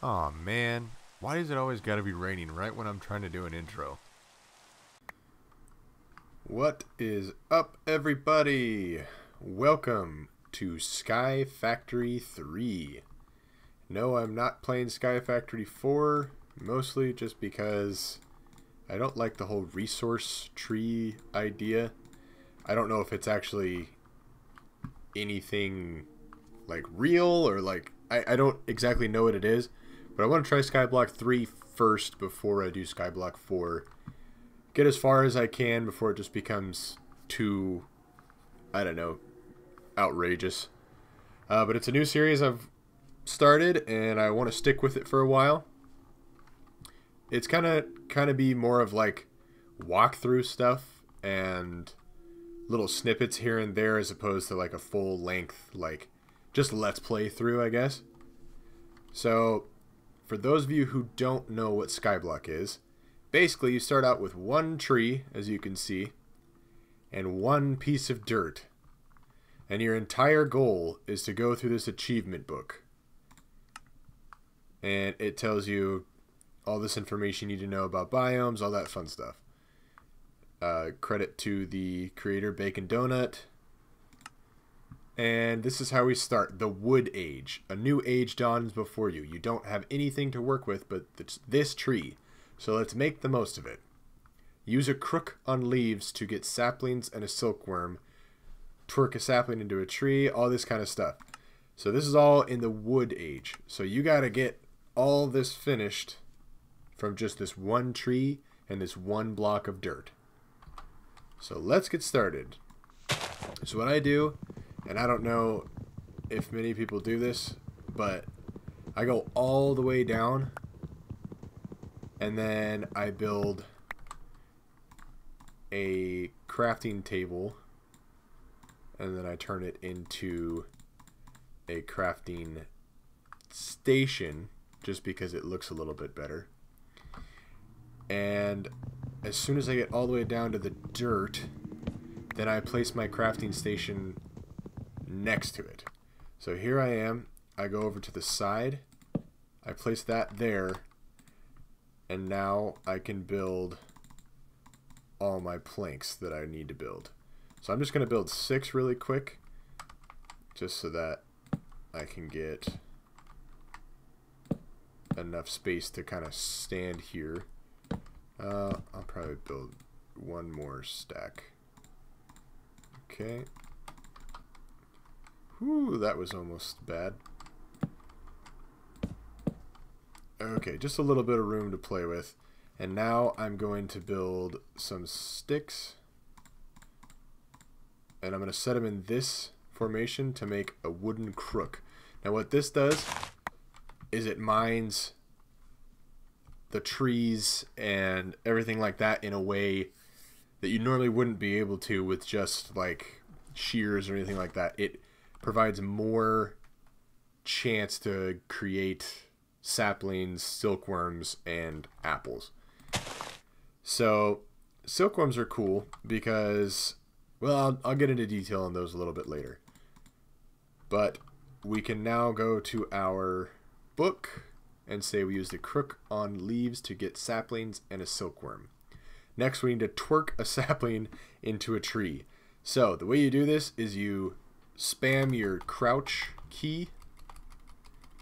Aw, man. Why does it always gotta be raining right when I'm trying to do an intro? What is up, everybody? Welcome to Sky Factory 3. No, I'm not playing Sky Factory 4, mostly just because I don't like the whole resource tree idea. I don't know if it's actually anything like real or like I don't exactly know what it is, but I want to try Skyblock 3 first before I do Skyblock 4. Get as far as I can before it just becomes too, I don't know, outrageous. But it's a new series I've started and I want to stick with it for a while. It's kind of be more of like walkthrough stuff and little snippets here and there as opposed to like a full length, like just let's play through, I guess. So for those of you who don't know what Skyblock is, basically you start out with one tree, as you can see, and one piece of dirt. And your entire goal is to go through this achievement book. And it tells you all this information you need to know about biomes, all that fun stuff. Credit to the creator, Bacon_Donut. And this is how we start the wood age. A new age dawns before you. You don't have anything to work with but this tree, so let's make the most of it. Use a crook on leaves to get saplings and a silkworm. Twerk a sapling into a tree, all this kind of stuff. So this is all in the wood age. So you gotta get all this finished from just this one tree and this one block of dirt. So let's get started. So what I do, and I don't know if many people do this, but I go all the way down and then I build a crafting table and then I turn it into a crafting station just because it looks a little bit better. And as soon as I get all the way down to the dirt, then I place my crafting station next to it. So here I am, I go over to the side, I place that there, and now I can build all my planks that I need to build. So I'm just going to build 6 really quick, just so that I can get enough space to kind of stand here. I'll probably build one more stack. Okay. Whew, that was almost bad. Okay, just a little bit of room to play with. And now I'm going to build some sticks. And I'm going to set them in this formation to make a wooden crook. Now what this does is it mines the trees and everything like that in a way that you normally wouldn't be able to with just like shears or anything like that. It provides more chance to create saplings, silkworms, and apples. So silkworms are cool because, well, I'll get into detail on those a little bit later. But we can now go to our book and say we use the crook on leaves to get saplings and a silkworm. Next, we need to twerk a sapling into a tree. So the way you do this is you spam your crouch key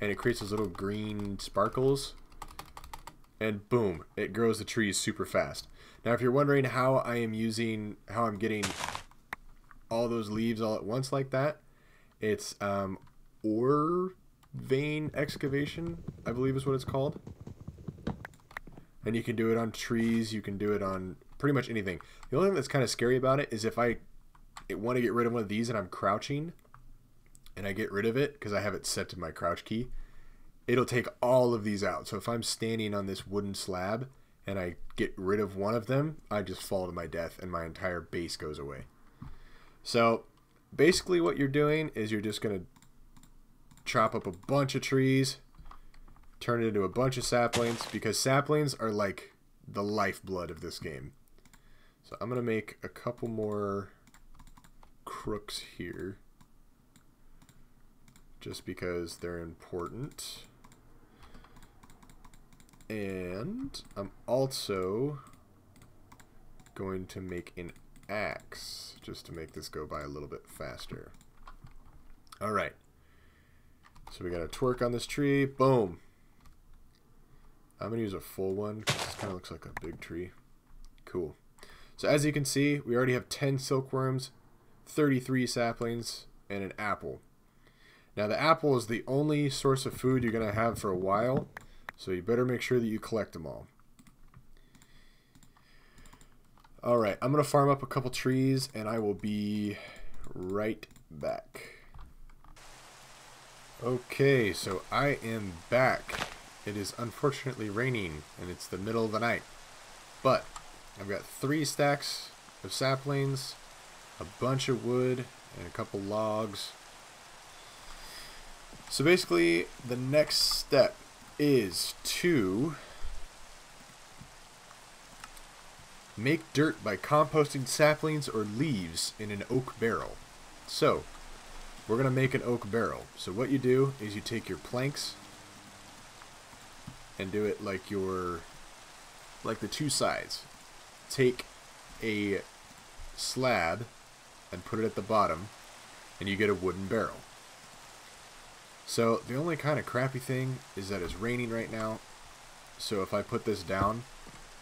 and it creates those little green sparkles and boom, it grows the trees super fast. Now if you're wondering how I'm getting all those leaves all at once like that, it's ore vein excavation, I believe is what it's called. And you can do it on trees, you can do it on pretty much anything. The only thing that's kind of scary about it is if I want to get rid of one of these and I'm crouching and I get rid of it because I have it set to my crouch key, it'll take all of these out. So if I'm standing on this wooden slab and I get rid of one of them, I just fall to my death and my entire base goes away. So basically what you're doing is you're just going to chop up a bunch of trees, turn it into a bunch of saplings, because saplings are like the lifeblood of this game. So I'm going to make a couple more crooks here just because they're important. And I'm also going to make an axe just to make this go by a little bit faster. All right. So we got a twerk on this tree. Boom. I'm going to use a full one because this kind of looks like a big tree. Cool. So as you can see, we already have 10 silkworms, 33 saplings, and an apple. Now the apple is the only source of food you're going to have for a while, so you better make sure that you collect them all. Alright, I'm going to farm up a couple trees and I will be right back. Okay, so I am back. It is unfortunately raining and it's the middle of the night, but I've got 3 stacks of saplings, a bunch of wood, and a couple logs. So basically, the next step is to make dirt by composting saplings or leaves in an oak barrel. So, we're going to make an oak barrel. So what you do is you take your planks and do it like your, like the 2 sides. Take a slab and put it at the bottom and you get a wooden barrel. So the only kind of crappy thing is that it's raining right now, so if I put this down,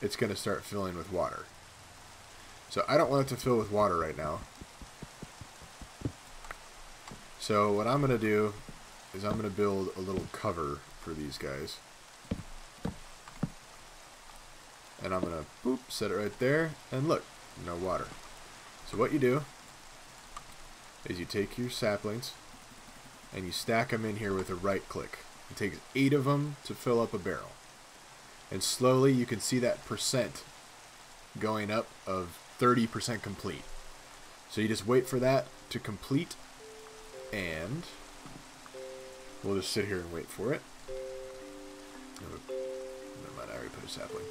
it's going to start filling with water. So I don't want it to fill with water right now. So what I'm going to do is I'm going to build a little cover for these guys. And I'm going to boop, set it right there, and look, no water. So what you do is you take your saplings and you stack them in here with a right click. It takes 8 of them to fill up a barrel. And slowly you can see that percent going up of 30% complete. So you just wait for that to complete, and we'll just sit here and wait for it. Never mind, I already put a sapling.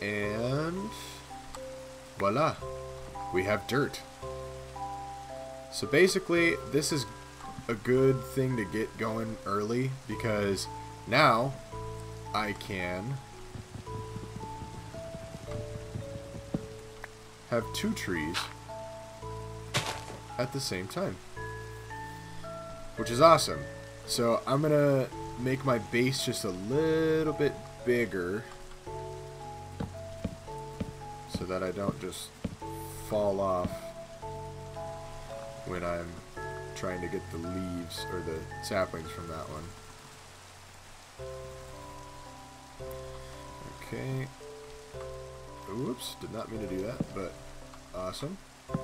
And voila, we have dirt. So basically, this is a good thing to get going early because now I can have 2 trees at the same time, which is awesome. So I'm gonna make my base just a little bit bigger, so that I don't just fall off when I'm trying to get the leaves or the saplings from that one. Okay. Oops, did not mean to do that, but awesome. I'm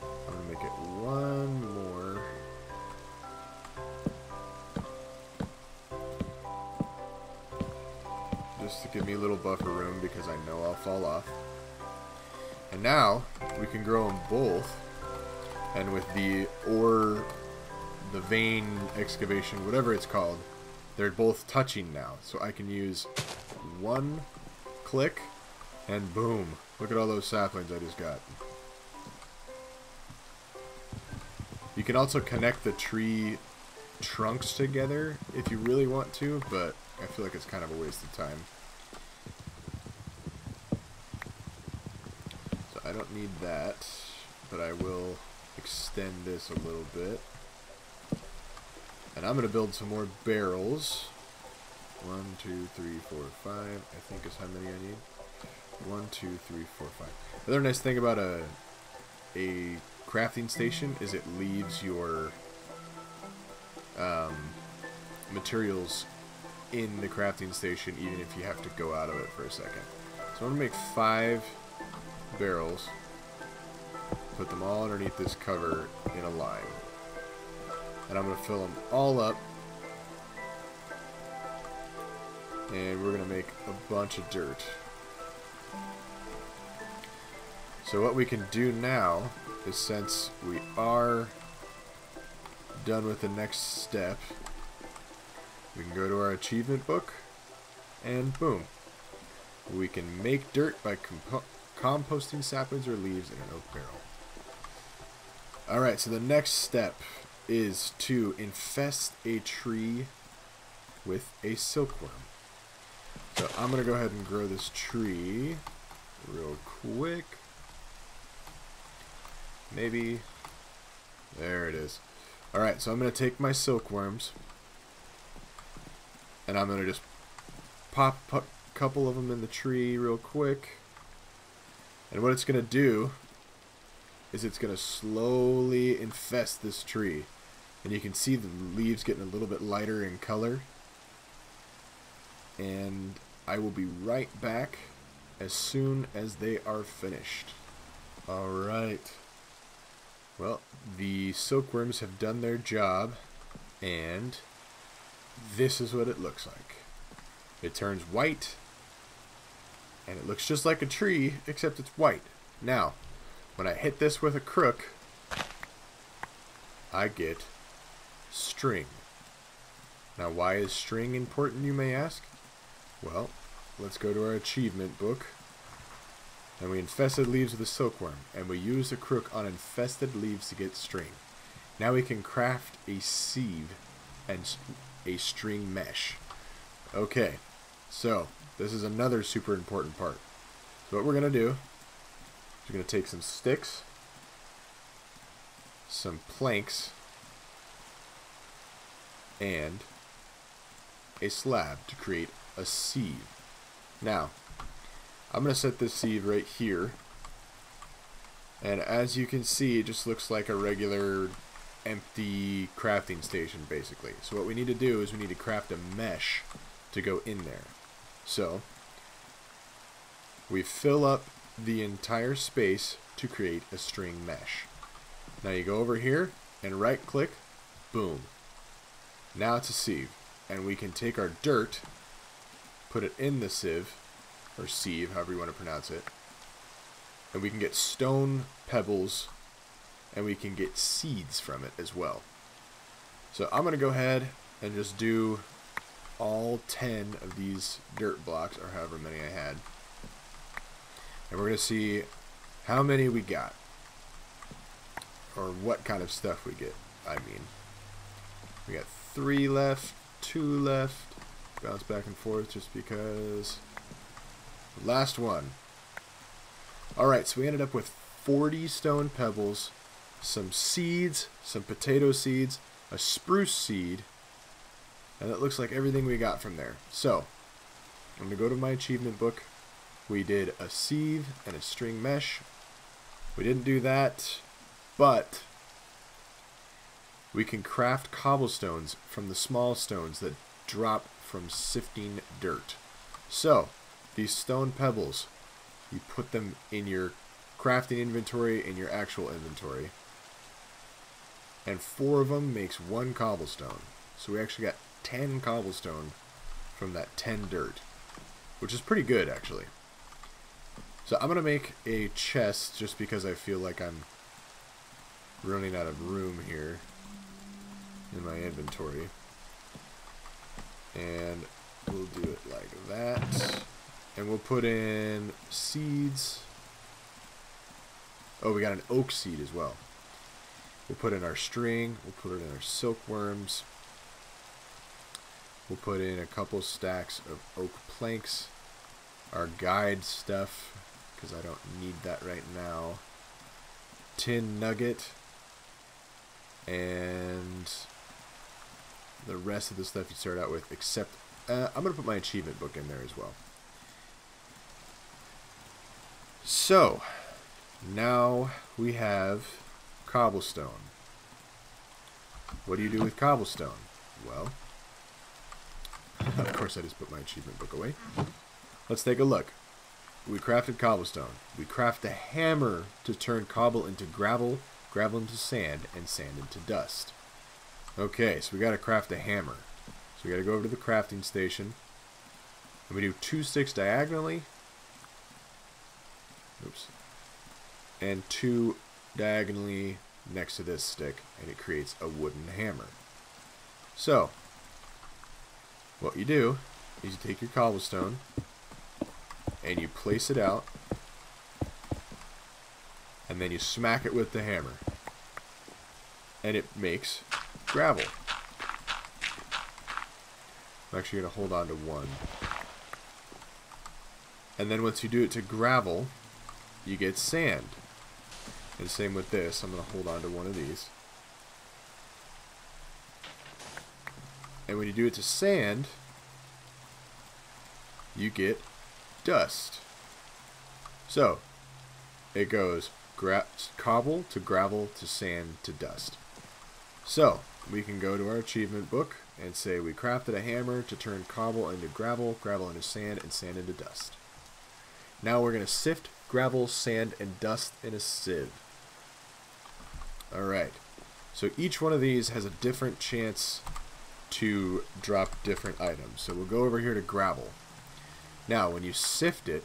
gonna make it one more. Just to give me a little buffer room because I know I'll fall off. And now we can grow them both, and with the ore, the vein excavation, whatever it's called, they're both touching now. So I can use one click and boom, look at all those saplings I just got. You can also connect the tree trunks together if you really want to, but I feel like it's kind of a waste of time. So I don't need that, but I will extend this a little bit. And I'm going to build some more barrels. 1, 2, 3, 4, 5, I think is how many I need. 1, 2, 3, 4, 5. The other nice thing about a crafting station is it leaves your materials in the crafting station even if you have to go out of it for a second. So I'm gonna make 5 barrels, put them all underneath this cover in a line, and I'm gonna fill them all up, and we're gonna make a bunch of dirt. So what we can do now is, since we are done with the next step, we can go to our achievement book, and boom, we can make dirt by composting saplings or leaves in an oak barrel. Alright, so the next step is to infest a tree with a silkworm. So I'm going to go ahead and grow this tree real quick. Maybe. There it is. Alright, so I'm going to take my silkworms and I'm going to just pop a couple of them in the tree real quick. And what it's going to do is it's going to slowly infest this tree. And you can see the leaves getting a little bit lighter in color. And I will be right back as soon as they are finished. Alright. Well, the silkworms have done their job, and this is what it looks like. It turns white, and it looks just like a tree, except it's white. Now, when I hit this with a crook, I get string. Now, why is string important, you may ask? Well, let's go to our achievement book. And we infested leaves with a silkworm, and we used a crook on infested leaves to get string. Now we can craft a sieve and a string mesh. Okay, so this is another super important part. So what we're going to do is we're going to take some sticks, some planks, and a slab to create a sieve. Now, I'm going to set this sieve right here, and as you can see, it just looks like a regular empty crafting station basically. So what we need to do is we need to craft a mesh to go in there. So we fill up the entire space to create a string mesh. Now you go over here and right click, boom. Now it's a sieve, and we can take our dirt, put it in the sieve, or sieve, however you want to pronounce it, and we can get stone pebbles, and we can get seeds from it as well. So I'm gonna go ahead and just do all 10 of these dirt blocks, or however many I had, and we're gonna see how many we got, or what kind of stuff we get. I mean, we got 3 left, 2 left, bounce back and forth just because. Last one. Alright, so we ended up with 40 stone pebbles, some seeds, some potato seeds, a spruce seed, and it looks like everything we got from there. So, I'm going to go to my achievement book. We did a sieve and a string mesh. We didn't do that, but we can craft cobblestones from the small stones that drop from sifting dirt. So, these stone pebbles, you put them in your crafting inventory, in your actual inventory, and 4 of them makes 1 cobblestone. So we actually got 10 cobblestone from that 10 dirt, which is pretty good actually. So I'm gonna make a chest just because I feel like I'm running out of room here in my inventory, and we'll do it like that. And we'll put in seeds. Oh, we got an oak seed as well. We'll put in our string. We'll put in our silkworms. We'll put in a couple stacks of oak planks. Our guide stuff, because I don't need that right now. Tin nugget. And the rest of the stuff you start out with, except I'm going to put my achievement book in there as well. So, now we have cobblestone. What do you do with cobblestone? Well, of course I just put my achievement book away. Let's take a look. We crafted cobblestone. We craft a hammer to turn cobble into gravel, gravel into sand, and sand into dust. Okay, so we gotta craft a hammer. So we gotta go over to the crafting station. And we do 2 sticks diagonally. Oops. And 2 diagonally next to this stick, and it creates a wooden hammer. So, what you do is you take your cobblestone and you place it out, and then you smack it with the hammer. and it makes gravel. I'm actually going to hold on to one. And then once you do it to gravel, you get sand. And same with this. I'm going to hold on to one of these. And when you do it to sand, you get dust. So, it goes cobble to gravel to sand to dust. So, we can go to our achievement book and say we crafted a hammer to turn cobble into gravel, gravel into sand, and sand into dust. Now we're going to sift gravel, sand, and dust in a sieve. Alright, so each one of these has a different chance to drop different items. So we'll go over here to gravel. Now when you sift it,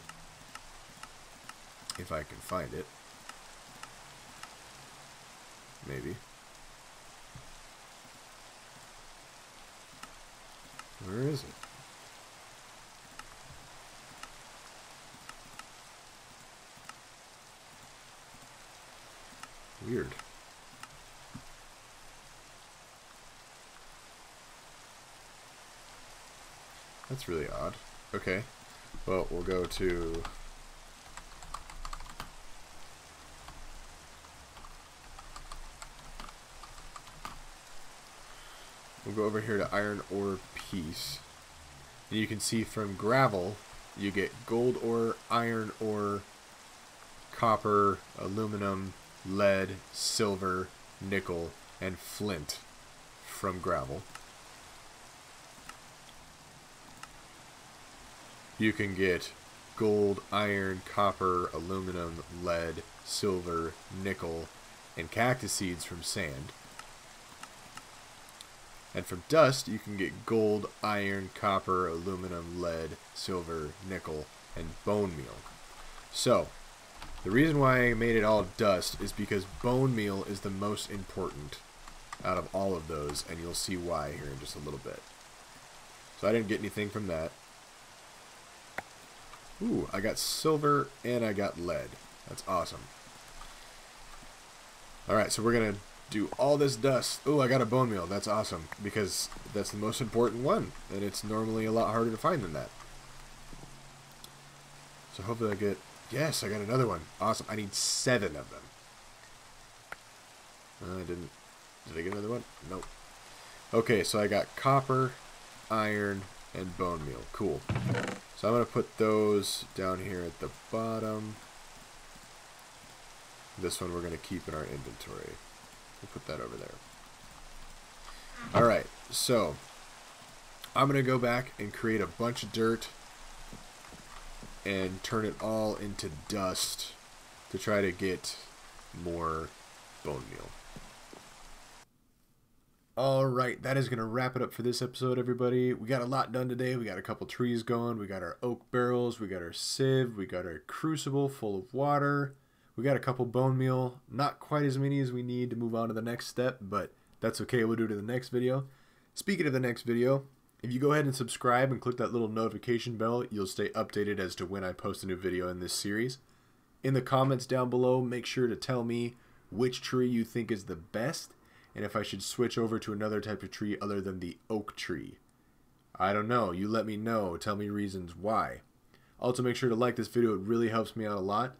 if I can find it, maybe. Where is it? Weird. That's really odd. Okay. Well, we'll go to over here to iron ore piece. And you can see from gravel you get gold ore, iron ore, copper, aluminum, lead, silver, nickel, and flint from gravel. You can get gold, iron, copper, aluminum, lead, silver, nickel, and cactus seeds from sand. And from dust, you can get gold, iron, copper, aluminum, lead, silver, nickel, and bone meal. So, the reason why I made it all dust is because bone meal is the most important out of all of those, and you'll see why here in just a little bit. So I didn't get anything from that. Ooh, I got silver and I got lead. That's awesome. Alright, so we're going to do all this dust. Oh, I got a bone meal. That's awesome, because that's the most important one, and it's normally a lot harder to find than that. So hopefully I get... Yes, I got another one. Awesome. I need 7 of them. I didn't... Did I get another one? Nope. Okay, so I got copper, iron, and bone meal. Cool. So I'm going to put those down here at the bottom. This one we're going to keep in our inventory. We'll put that over there. Alright, so I'm going to go back and create a bunch of dirt and turn it all into dust to try to get more bone meal. Alright, that is going to wrap it up for this episode, everybody. We got a lot done today. We got a couple trees going. We got our oak barrels. We got our sieve. We got our crucible full of water. We got a couple bone meal, not quite as many as we need to move on to the next step, but that's okay, we'll do it in the next video. Speaking of the next video, if you go ahead and subscribe and click that little notification bell, you'll stay updated as to when I post a new video in this series. In the comments down below, make sure to tell me which tree you think is the best, and if I should switch over to another type of tree other than the oak tree. I don't know, you let me know, tell me reasons why. Also make sure to like this video, it really helps me out a lot.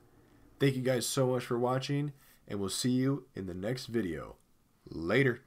Thank you guys so much for watching, and we'll see you in the next video. Later.